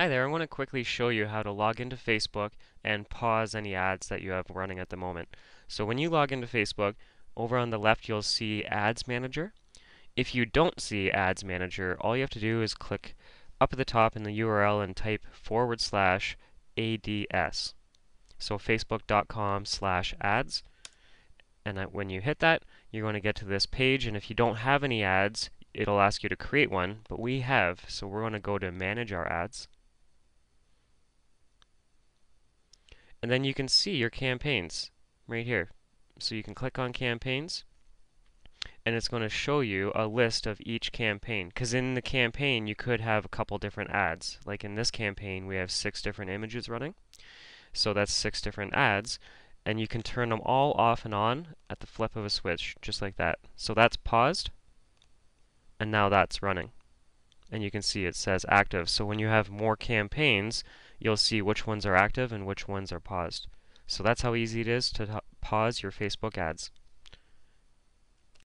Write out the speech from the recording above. Hi there, I want to quickly show you how to log into Facebook and pause any ads that you have running at the moment. So when you log into Facebook, over on the left you'll see Ads Manager. If you don't see Ads Manager, all you have to do is click up at the top in the URL and type /ads. So facebook.com/ads. And when you hit that, you're going to get to this page, and if you don't have any ads, it'll ask you to create one, but we have, so we're going to go to Manage Our Ads. And then you can see your campaigns right here. So you can click on campaigns and it's going to show you a list of each campaign, because in the campaign you could have a couple different ads. Like in this campaign we have 6 different images running, so that's 6 different ads, and you can turn them all off and on at the flip of a switch, just like that. So that's paused, and now that's running. And you can see it says active, so when you have more campaigns you'll see which ones are active and which ones are paused. So that's how easy it is to pause your Facebook ads.